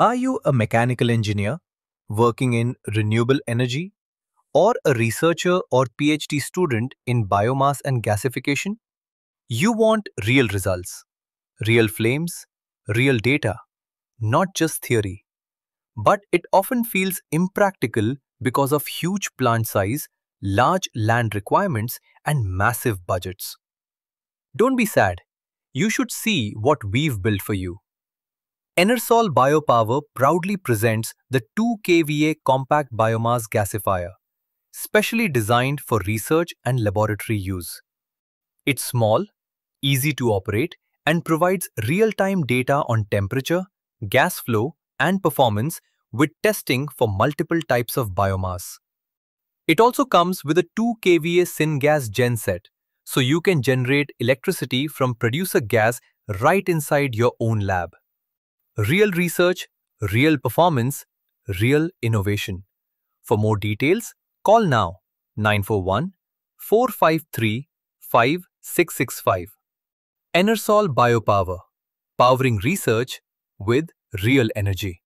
Are you a mechanical engineer working in renewable energy or a researcher or PhD student in biomass and gasification? You want real results, real flames, real data, not just theory. But it often feels impractical because of huge plant size, large land requirements, and massive budgets. Don't be sad. You should see what we've built for you. Enersol Biopower proudly presents the 2kVA Compact Biomass Gasifier, specially designed for research and laboratory use. It's small, easy to operate, and provides real-time data on temperature, gas flow, and performance with testing for multiple types of biomass. It also comes with a 2kVA Syngas Gen Set, so you can generate electricity from producer gas right inside your own lab. Real research, real performance, real innovation. For more details, call now 941-453-5665. Enersol Biopower, powering research with real energy.